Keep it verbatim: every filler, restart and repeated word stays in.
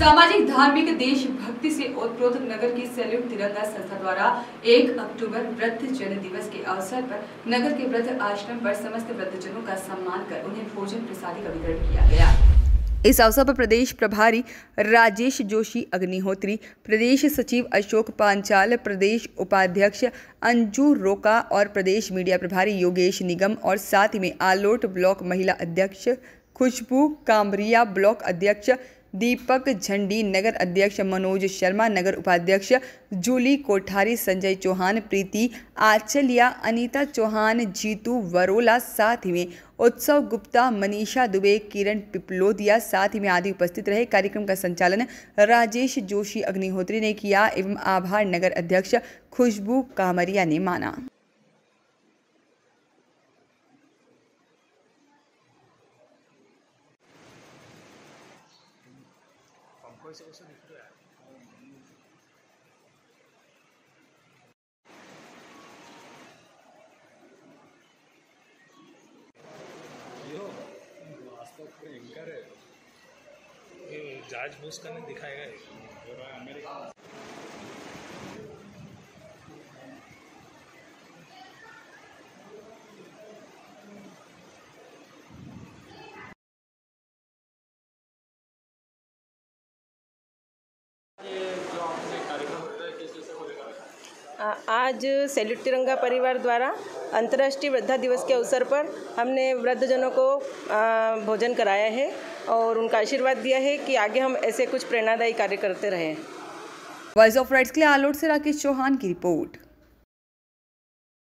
सामाजिक धार्मिक देशभक्ति से ओतप्रोत नगर की सैल्यूट तिरंगा संस्था द्वारा एक अक्टूबर व्रत जन दिवस के अवसर पर नगर के व्रत आश्रम पर समस्त व्रतजनों का सम्मान कर उन्हें भोजन प्रसादी का वितरण किया गया। इस अवसर पर प्रदेश प्रभारी राजेश जोशी अग्निहोत्री, प्रदेश सचिव अशोक पांचाल, प्रदेश उपाध्यक्ष अंजू रोका और प्रदेश मीडिया प्रभारी योगेश निगम और साथ ही में आलोट ब्लॉक महिला अध्यक्ष खुशबू कामरिया, ब्लॉक अध्यक्ष दीपक झंडी, नगर अध्यक्ष मनोज शर्मा, नगर उपाध्यक्ष जूली कोठारी, संजय चौहान, प्रीति आचेलिया, अनीता चौहान, जीतू वरोला, साथ ही में उत्सव गुप्ता, मनीषा दुबे, किरण पिपलोदिया साथ ही में आदि उपस्थित रहे। कार्यक्रम का संचालन राजेश जोशी अग्निहोत्री ने किया एवं आभार नगर अध्यक्ष खुशबू कामरिया ने माना। एंकर है ये जाज बूस करने दिखाएगा अमेरिका। आज सैल्यूट तिरंगा परिवार द्वारा अंतर्राष्ट्रीय वृद्धा दिवस के अवसर पर हमने वृद्धजनों को भोजन कराया है और उनका आशीर्वाद दिया है कि आगे हम ऐसे कुछ प्रेरणादायी कार्य करते रहें। वॉइस ऑफ राइट्स के लिए आलोट से राकेश चौहान की रिपोर्ट।